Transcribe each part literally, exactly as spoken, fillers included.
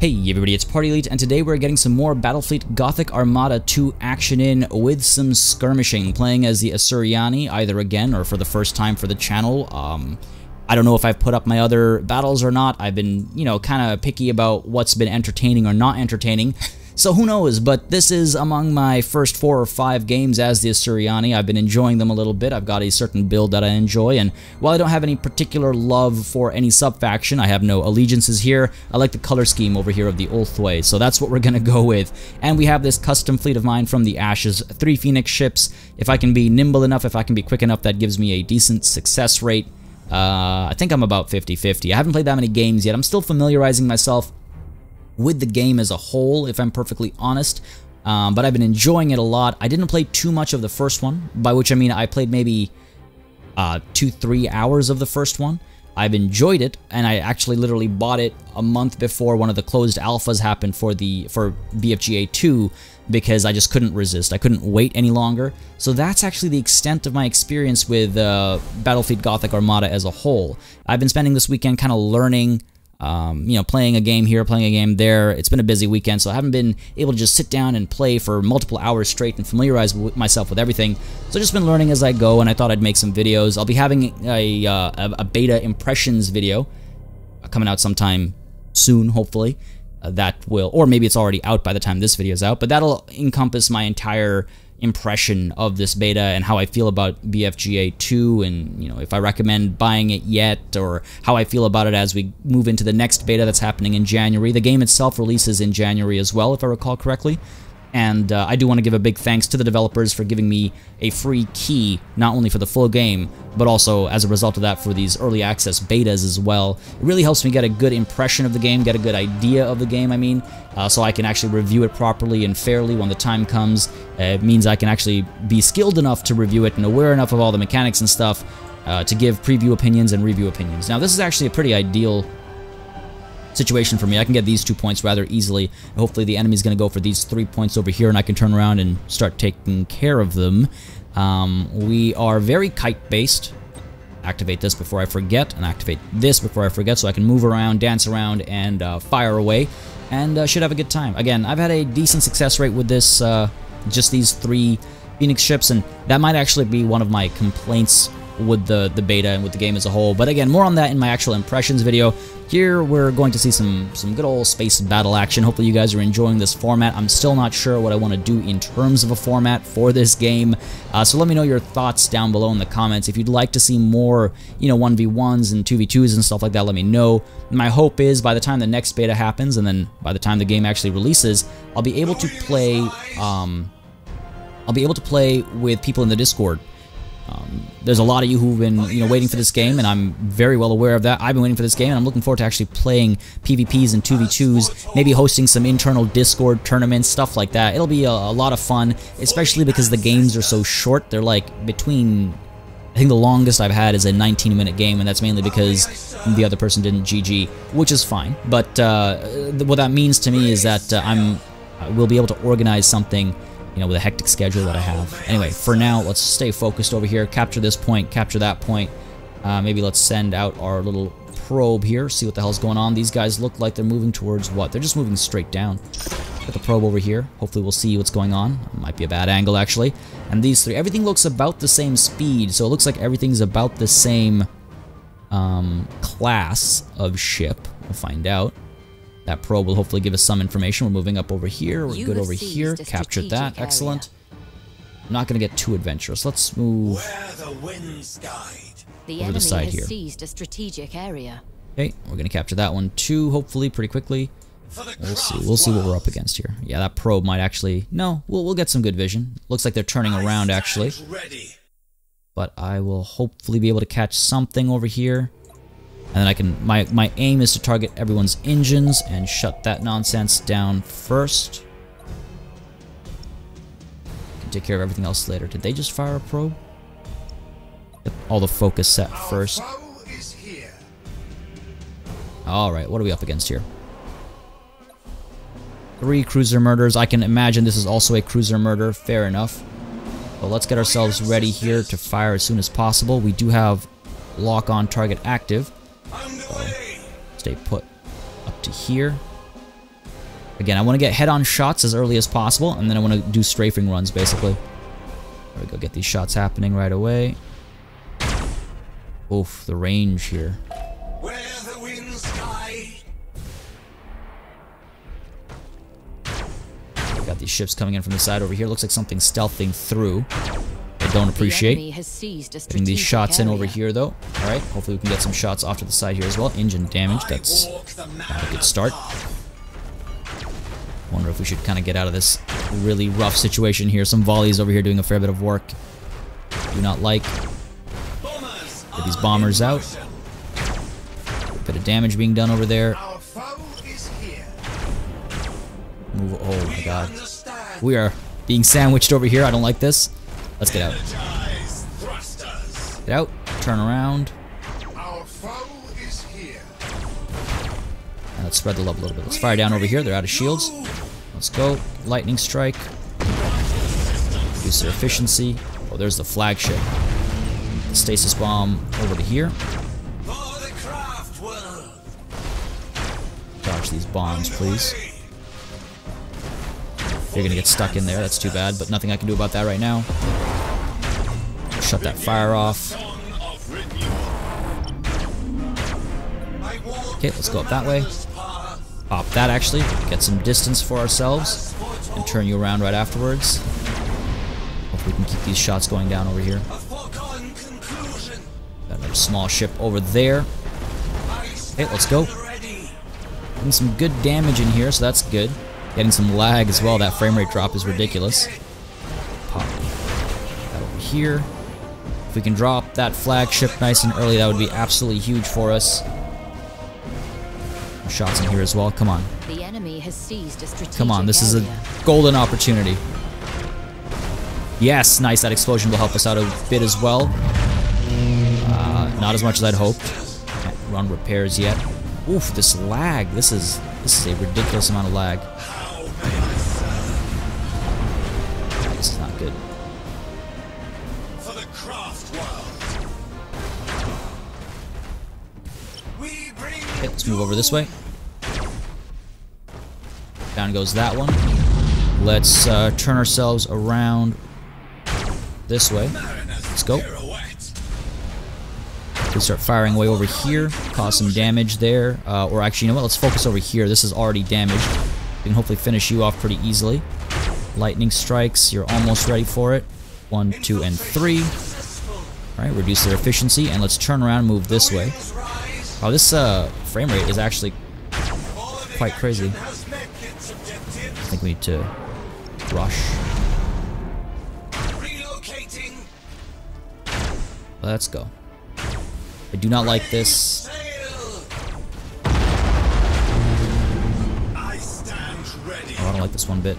Hey everybody, it's PartyElite, and today we're getting some more Battlefleet Gothic Armada two action in with some skirmishing, playing as the Asuryani, either again or for the first time for the channel. Um, I don't know if I've put up my other battles or not. I've been, you know, kind of picky about what's been entertaining or not entertaining. So who knows, but this is among my first four or five games as the Asuryani. I've been enjoying them a little bit. I've got a certain build that I enjoy, and while I don't have any particular love for any sub-faction, I have no allegiances here. I like the color scheme over here of the Ulthway, so that's what we're going to go with. And we have this custom fleet of mine from the Ashes, three Phoenix ships. If I can be nimble enough, if I can be quick enough, that gives me a decent success rate. Uh, I think I'm about fifty fifty. I haven't played that many games yet. I'm still familiarizing myself with the game as a whole, if I'm perfectly honest, um, but I've been enjoying it a lot. I didn't play too much of the first one, by which I mean I played maybe uh, two, three hours of the first one. I've enjoyed it, and I actually literally bought it a month before one of the closed alphas happened for the for B F G A two because I just couldn't resist. I couldn't wait any longer. So that's actually the extent of my experience with uh, Battlefleet Gothic Armada as a whole. I've been spending this weekend kind of learning. Um, you know, playing a game here, playing a game there. It's been a busy weekend, so I haven't been able to just sit down and play for multiple hours straight and familiarize myself with everything. So I've just been learning as I go, and I thought I'd make some videos. I'll be having a, uh, a beta impressions video coming out sometime soon, hopefully. Uh, that will, or maybe it's already out by the time this video is out, but that'll encompass my entire impression of this beta and how I feel about B F G A two, and you know, if I recommend buying it yet, or how I feel about it as we move into the next beta that's happening in January. The game itself releases in January as well, if I recall correctly. And uh, I do want to give a big thanks to the developers for giving me a free key, not only for the full game, but also as a result of that for these early access betas as well. It really helps me get a good impression of the game, get a good idea of the game, I mean, uh, so I can actually review it properly and fairly when the time comes. Uh, it means I can actually be skilled enough to review it and aware enough of all the mechanics and stuff uh, to give preview opinions and review opinions. Now, this is actually a pretty ideal situation for me. I can get these two points rather easily. Hopefully the enemy's going to go for these three points over here, and I can turn around and start taking care of them. Um, we are very kite-based. Activate this before I forget, and activate this before I forget, so I can move around, dance around, and uh, fire away, and uh, should have a good time. Again, I've had a decent success rate with this, uh, just these three Phoenix ships, and that might actually be one of my complaints with the, the beta and with the game as a whole. But again, more on that in my actual impressions video. Here we're going to see some, some good old space battle action. Hopefully you guys are enjoying this format. I'm still not sure what I want to do in terms of a format for this game. Uh, so let me know your thoughts down below in the comments. If you'd like to see more, you know, one v ones and two v twos and stuff like that, let me know. My hope is by the time the next beta happens, and then by the time the game actually releases, I'll be able to play, um, I'll be able to play with people in the Discord. Um, there's a lot of you who've been, you know, waiting for this game, and I'm very well aware of that. I've been waiting for this game, and I'm looking forward to actually playing P v Ps and two v twos, maybe hosting some internal Discord tournaments, stuff like that. It'll be a, a lot of fun, especially because the games are so short. They're like between, I think the longest I've had is a nineteen minute game, and that's mainly because the other person didn't G G, which is fine. But uh, what that means to me is that uh, I'm, I will be able to organize something, you know, with a hectic schedule that I have. Anyway, for now, let's stay focused over here. Capture this point, capture that point. Uh, maybe let's send out our little probe here, see what the hell's going on. These guys look like they're moving towards what? They're just moving straight down. Got the probe over here. Hopefully we'll see what's going on. It might be a bad angle, actually. And these three, everything looks about the same speed, so it looks like everything's about the same um, class of ship. We'll find out. That probe will hopefully give us some information. We're moving up over here. We're good over here. Captured that. Excellent. I'm not going to get too adventurous. Let's move over the side here. Okay, we're going to capture that one too, hopefully, pretty quickly. We'll see. We'll see what we're up against here. Yeah, that probe might actually... No, we'll, we'll get some good vision. Looks like they're turning around, actually. But I will hopefully be able to catch something over here. And then I can, my, my aim is to target everyone's engines and shut that nonsense down first. Can take care of everything else later. Did they just fire a probe? Get all the focus set first. Alright, what are we up against here? Three cruiser murders. I can imagine this is also a cruiser murder. Fair enough. But let's get ourselves ready here to fire as soon as possible. We do have lock on target active. So stay put up to here. Again, I want to get head-on shots as early as possible, and then I want to do strafing runs, basically. There we go, get these shots happening right away. Oof, the range here. Where the winds die. Got these ships coming in from the side over here. Looks like something stealthing through. I don't appreciate. The has seized a Getting these shots area. in over here, though. All right, hopefully we can get some shots off to the side here as well. Engine damage, that's not a good start. Wonder if we should kind of get out of this really rough situation here. Some volleys over here doing a fair bit of work. Do not like. Get these bombers out. A bit of damage being done over there. Move. Oh my god. We are being sandwiched over here. I don't like this. Let's get out. Get out. Turn around. Now let's spread the love a little bit. Let's fire down over here. They're out of shields. Let's go. Lightning strike. Reduce their efficiency. Oh, there's the flagship. The stasis bomb over to here. Dodge these bombs, please. You're gonna get stuck in there. That's too bad, but nothing I can do about that right now. Shut that fire off. Okay, let's go up that way. Pop that, actually. Get some distance for ourselves. And turn you around right afterwards. Hopefully we can keep these shots going down over here. Got another small ship over there. Okay, let's go. Getting some good damage in here, so that's good. Getting some lag as well. That frame rate drop is ridiculous. Pop that over here. If we can drop that flagship nice and early, that would be absolutely huge for us. Shots in here as well. Come on. The enemy has seized a strategic Come on, this area. is a golden opportunity. Yes, nice. That explosion will help us out a bit as well. Uh, not as much as I'd hoped. Can't run repairs yet. Oof, this lag. This is this is a ridiculous amount of lag. This is not good. For the craft world. We bring okay, let's move over this way. Down goes that one. Let's uh, turn ourselves around this way. Let's go. We start firing way over here, cause some damage there. Uh, or actually, you know what? Let's focus over here. This is already damaged. We can hopefully finish you off pretty easily. Lightning strikes. You're almost ready for it. One, two, and three. All right, reduce their efficiency, and let's turn around and move this way. Oh, this uh, frame rate is actually quite crazy. I think we need to rush. Let's go. I do not like this. Oh, I don't like this one bit.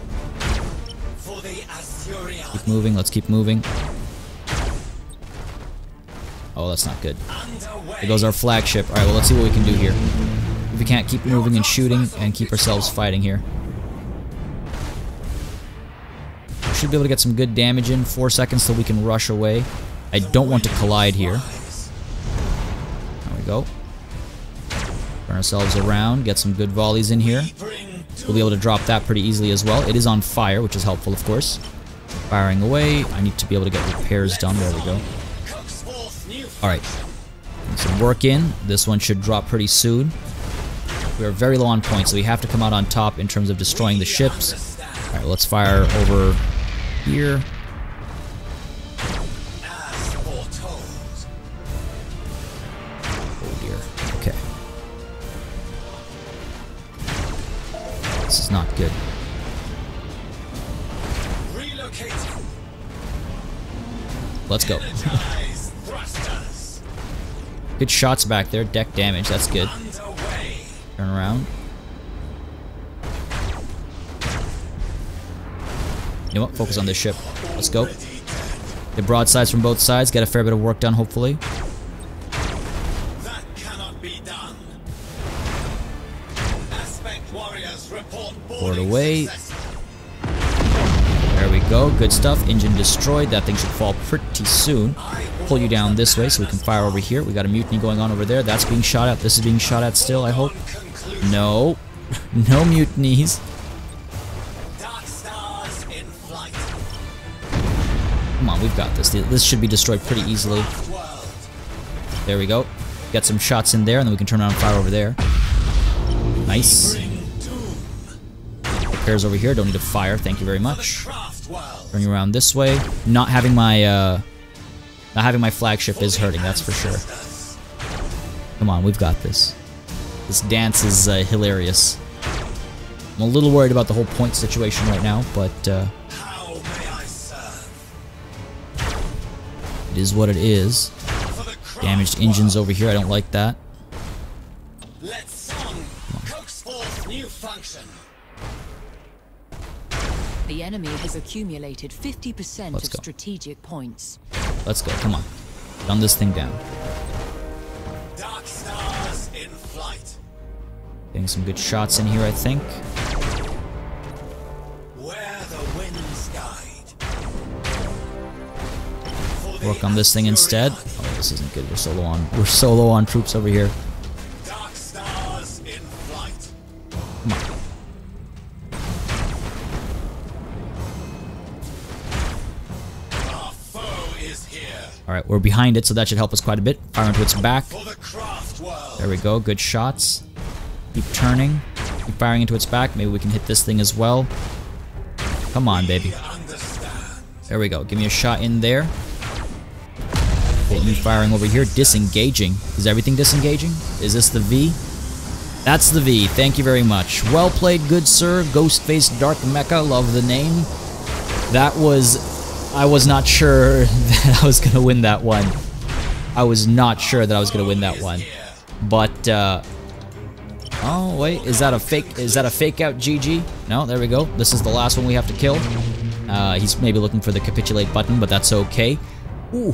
Keep moving. Let's keep moving. Oh, that's not good. There goes our flagship. Alright, well, let's see what we can do here. If we can't keep moving and shooting and keep ourselves fighting here. We should be able to get some good damage in. Four seconds till we can rush away. I don't want to collide here. There we go. Turn ourselves around. Get some good volleys in here. We'll be able to drop that pretty easily as well. It is on fire, which is helpful, of course. Firing away. I need to be able to get repairs done. There we go. Alright, some work in. This one should drop pretty soon. We are very low on points, so we have to come out on top in terms of destroying the ships. Alright, let's fire over here. Oh dear, okay. This is not good. Let's go. Good shots back there. Deck damage. That's good. Turn around. You know what? Focus on this ship. Let's go. Get broadsides from both sides. Get a fair bit of work done, hopefully. That cannot be done. Aspect warriors report board away. There we go. Good stuff. Engine destroyed. That thing should fall pretty soon. Pull you down this way so we can fire over here. We got a mutiny going on over there. That's being shot at. This is being shot at still, I hope. No. No mutinies. come on, we've got this. This should be destroyed pretty easily. There we go. Get some shots in there, and then we can turn around and fire over there. Nice. Repairs over here. Don't need to fire. Thank you very much. Turning around this way. Not having my, uh... Not having my flagship is hurting, that's for sure. Come on, we've got this. This dance is uh, hilarious. I'm a little worried about the whole point situation right now, but uh, it is what it is. Damaged engines over here, I don't like that. The enemy has accumulated fifty percent of strategic points. Let's go, come on. Run this thing down. Dark stars in flight. Getting some good shots in here, I think. Where the winds guide. Work on this thing instead. Oh, this isn't good. We're so low on we're so low on troops over here. Dark stars in flight. Come on. Alright, we're behind it, so that should help us quite a bit. Fire into its back. There we go, good shots. Keep turning. Keep firing into its back. Maybe we can hit this thing as well. Come on, baby. There we go, give me a shot in there. Continue firing over here. Disengaging. Is everything disengaging? Is this the V? That's the V, thank you very much. Well played, good sir. Ghostface Dark Mecha, love the name. That was... I was not sure that I was going to win that one. I was not sure that I was going to win that one. But, uh... oh, wait, is that a fake, is that a fake out G G? No, there we go. This is the last one we have to kill. Uh, he's maybe looking for the capitulate button, but that's okay. Ooh.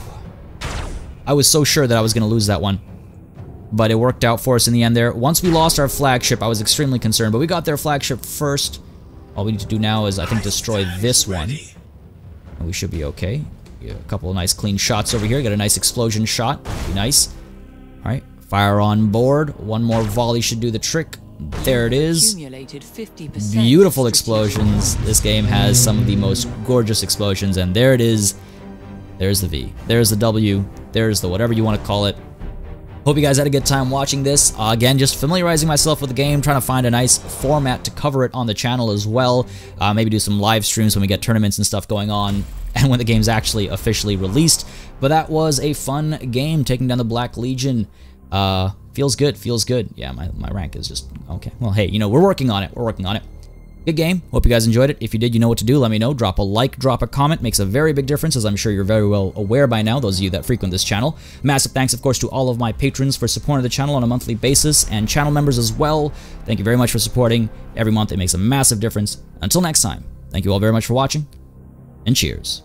I was so sure that I was going to lose that one. But it worked out for us in the end there. Once we lost our flagship, I was extremely concerned, but we got their flagship first. All we need to do now is, I think, destroy this one. We should be okay. A couple of nice clean shots over here. Got a nice explosion shot. That'd be nice. Alright. Fire on board. One more volley should do the trick. There it is. Beautiful explosions. This game has some of the most gorgeous explosions. And there it is. There's the V. There's the W. There's the whatever you want to call it. Hope you guys had a good time watching this. Uh, again, just familiarizing myself with the game, trying to find a nice format to cover it on the channel as well. Uh, maybe do some live streams when we get tournaments and stuff going on and when the game's actually officially released. But that was a fun game, taking down the Black Legion. Uh, feels good, feels good. Yeah, my, my rank is just, okay. Well, hey, you know, we're working on it, we're working on it. Good game. Hope you guys enjoyed it. If you did, you know what to do. Let me know. Drop a like, drop a comment. Makes a very big difference, as I'm sure you're very well aware by now, those of you that frequent this channel. Massive thanks, of course, to all of my patrons for supporting the channel on a monthly basis, and channel members as well. Thank you very much for supporting. Every month, it makes a massive difference. Until next time, thank you all very much for watching, and cheers.